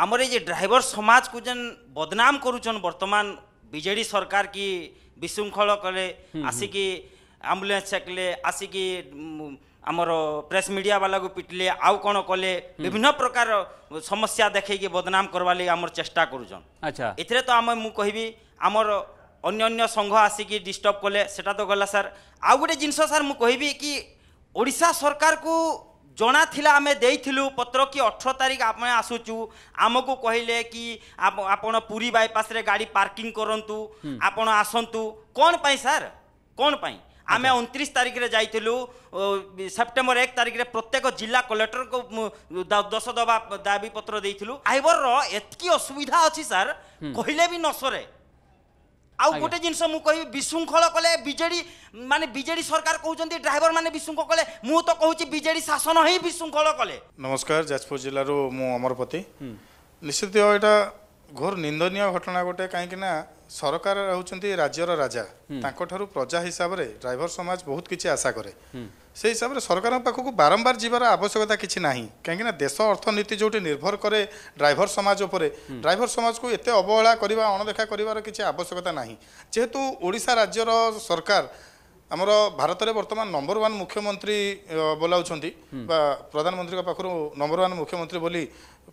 आमर ये ड्राइवर समाज को जन बदनाम करुचन वर्तमान बीजेडी सरकार की विशृंखला कले आसिकी आम्बुलेंस चेकले आसिकी आमर प्रेस मीडिया वाला को पिटले आउ कौन कले विभिन्न प्रकार समस्या देखिए बदनाम करवा लगे आमर चेष्टा करुचन। अच्छा इतने तो आम मु कहबी आमर अन्य अन्य संघ आसिकी डिस्टर्ब कले सेटा तो गला सर। आउ गोटे जिनस सर मु कहबी कि ओडिशा सरकार को जना थिला आमे देइथिलु पत्र कि 18 तारिख आमे आसुचु आमको कहले कि आपण पुरी बाईपास रे गाड़ी पार्किंग करंतु आपण आसंतु कोन पई सर कोन पई आमे 29 तारिख रे जाइथिलु सेप्टेम्बर 1 तारिख रे प्रत्येक जिला कलेक्टर को 10 दबा दाबी पत्र देइथिलु आइबर रो एतकी असुविधा अछि सर कहले भी नसरे। आ गोटे जिनस मु कहि विशृंखला कले बीजेडी माने बीजेडी सरकार कहउचंती ड्राइवर माने विशृंखला कले मु तो कहउची बीजेडी शासन ही विशृंखला कले। नमस्कार जाजपुर जिल्ला रो मु अमरपति। निश्चित एटा घोर निंदनीय घटना गोटे काहेकि ना सरकार रहउचंती राज्यर राजा ताको थारु प्रजा हिसाब रे ड्राइवर समाज बहुत किछि आशा करे से हिसाब रे सरकार पाखक बारंबार जीवार आवश्यकता किछि नाही काहेकि ना देश अर्थनीति जोटे निर्भर करे ड्राइवर समाज उपरे ड्राइवर समाज को एते अवहेला करबा अनदेखा करबार किछि आवश्यकता नाही जेहेतु ओडिशा राज्यर सरकार आमर भारत रे वर्तमान नंबर 1 मुख्यमंत्री बोलाउछंती बा प्रधानमंत्री का पाखरो नंबर 1 मुख्यमंत्री बोली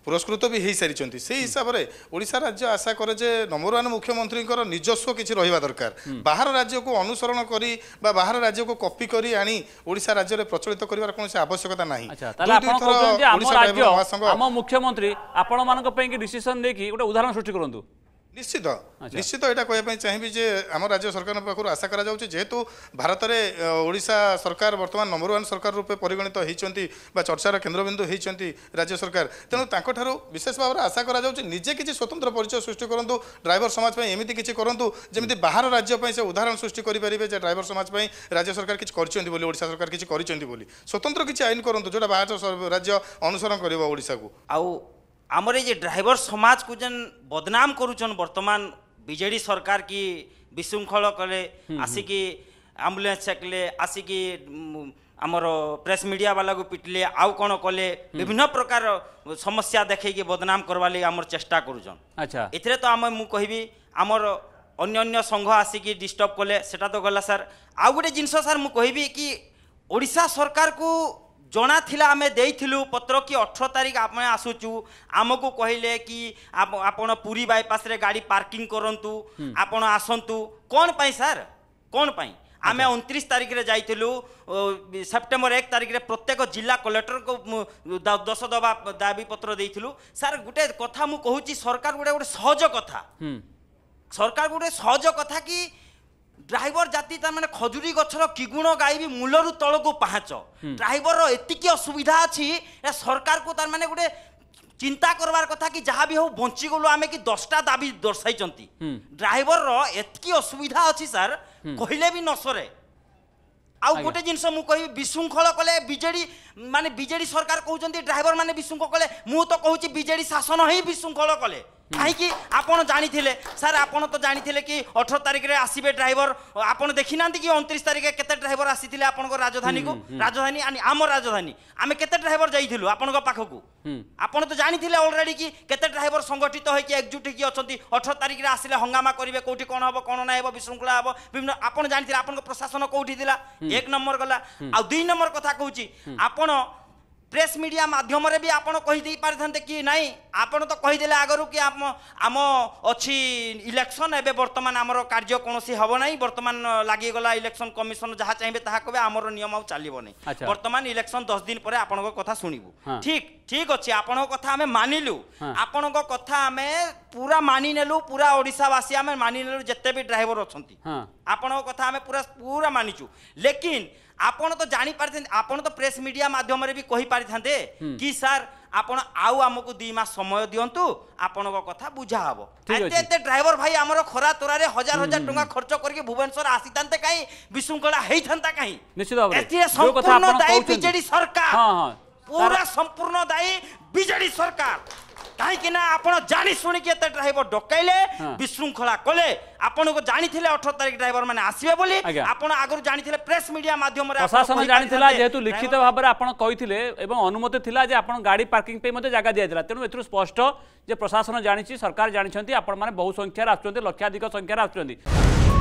पुरस्कृत भी हो सारी से हिसाब से ओडिशा राज्य आशा करे जे नंबर 1 मुख्यमंत्री निजस्व किसी रहा दरकार बाहर राज्य को अनुसरण करी बा बाहर राज्य को कॉपी करी आनी ओडिशा राज्य में प्रचलित करबार कोनोसी आवश्यकता नहीं। अच्छा ताले आपण कहते हम राज्य हम मुख्यमंत्री आपण मानक पई कि डिसीजन देखि गोटे उदाहरण सृष्टि करंतु निश्चित निश्चित यहाँ कहना चाहिए जे आम राज्य सरकार पाखु आशा करा जेहेतु भारत में ओडिशा सरकार वर्तमान नंबर 1 सरकार रूपे परिगणित होती चर्चार केन्द्रबिंदु होती राज्य सरकार तेणु विशेष भाव में आशा करा निजे किसी स्वतंत्र परिचय सृष्टि करूँ ड्राइवर समाज पर एमती किसी करूँ जमी बाहर राज्य पर से उदाहरण सृष्टि करेंगे ड्राइवर समाज पर राज्य सरकार किसी ओडिशा सरकार किसी स्वतंत्र किसी आईन करूँ जो बाहर राज्य अनुसरण करा को आउ आमर ये ड्राइवर समाज को जन बदनाम करुचन वर्तमान बीजेडी सरकार की विशृंखला कले आसिकी आम्बुलेंस चेकले आसिकी आमर प्रेस मीडिया वाला को पिटले आउ कौन कले विभिन्न प्रकार समस्या देखिए बदनाम करवा लगे आमर चेष्टा करुचन। अच्छा इतने तो आम मु कहबी आमर अन्य अन्य संघ आसिकी डिस्टर्ब कले सेटा तो गला सर। आउ गोटे जिनस सर मु कहबी कि ओडिशा सरकार को जना थिला आमे देइथिलु पत्र कि 18 तारिख आमे आसुचु आमको कहले कि आपण पुरी बाईपास रे गाड़ी पार्किंग करंतु आपण आसंतु कोन पई सर कोन पई आमे 29 तारिख रे जाइथिलु सेप्टेम्बर 1 तारिख रे प्रत्येक जिला कलेक्टर को 10 दबा दाबी पत्र देइथिलु सर। गुटे कथा मु कहूची सरकार गुटे सहज कथा सरकार गुटे सहज कथा कि ड्राइवर जाति तार खजुरी गछर किगुण गायबी मूलरू तल को पहाच ड्राइवर एतिकी असुविधा अच्छी सरकार को तार माने गोटे चिंता करवार कथा कि जहाँ भी हो बंची गलो आमे कि 10टा दाबी दर्शाई ड्राइवर एतिकी असुविधा अच्छी सर कहले भी नसरे। आ गोटे जिनस मु कहि विशृंखला कले बीजेडी माने बीजेडी सरकार कहउचंती ड्राइवर माने विशृंखला कले मु तो कहउची बीजेडी शासन ही विशृंखला कले कहीं आपन जानी सर आपन तो जानी कि 18 तारिख रे आसबे ड्राइवर आपन देखी ना कि 29 तारिख केते ड्राइवर आसीथिले आपन को राजधानी को राजधानी आनी आम राजधानी आमे केते ड्राइवर जाइथिलु आपन को पाख को आपन तो जानी ऑलरेडी कि केते ड्राइवर संगठित हो कि एकजुट हो कि अछंती 18 तारिख रे आसीले हंगामा करिवे कोठी कोन हबो कोन ना हबो विशृंखला हबो विभिन्न आपन जानी आपन को प्रशासन कोठी दिला 1 नंबर गला। आ 2 नंबर कथा कहूची आपन प्रेस मीडिया माध्यम रे भी आपन कहि देई पारथनते कि नाही आपन तो कहि देले आगरु कि आम आम अछि इलेक्शन एबे वर्तमान हमरो कार्य कोनोसी हबो नाही वर्तमान लागि गला इलेक्शन कमिशन जहा चाहिबे ताहा कबे हमरो नियम आउ चालिबो नाही वर्तमान इलेक्शन 10 दिन परे आपन को कथा सुनिबो ठीक ठीक अछि आपन को कथा हमें मानिलु आपन को कथा हमें पूरा मानि नेलु पूरा ओडिसा वासी हमें मानि नेलु जत्ते भी ड्राइवर अछंती आपन को कथा हमें पूरा पूरा मानिचु लेकिन आपन तो जानी पारथन आपन तो प्रेस मीडिया माध्यम रे भी कहि पारथनते कि सर आपन आउ हमकु 2 मास समय दियंतु आपन को कथा बुझा हबो एते एते ड्राइवर भाई हमरो खरा तोरा रे हजार हजार टंका खर्च करके भुवनेश्वर आसीतानते काई विशृंखला हेइथनता काई निश्चित भाबरे जो कथा आपन कहउछन बीजेडी सरकार हां पूरा संपूर्ण दायी बीजेडी सरकार। कहीं जानी शुणिक ड्राइवर डकैले विशृंखला कले आपन को जानी 18 तारीख ड्राइवर माने आसीबे बोली आपन आगर जानी थिले प्रेस मीडिया माध्यम रे प्रशासन जानी थिला जेतु लिखित भाव रे आपन कहिथिले एवं अनुमति थिला जे आपन गाड़ी पार्किंग पे मते जागा दिया दिला तेनु एतु स्पष्ट जे प्रशासन जानी छि सरकार जानी छथि आपन माने बहु संख्या राष्ट्रते लक्षाधिक संख्या राष्ट्रते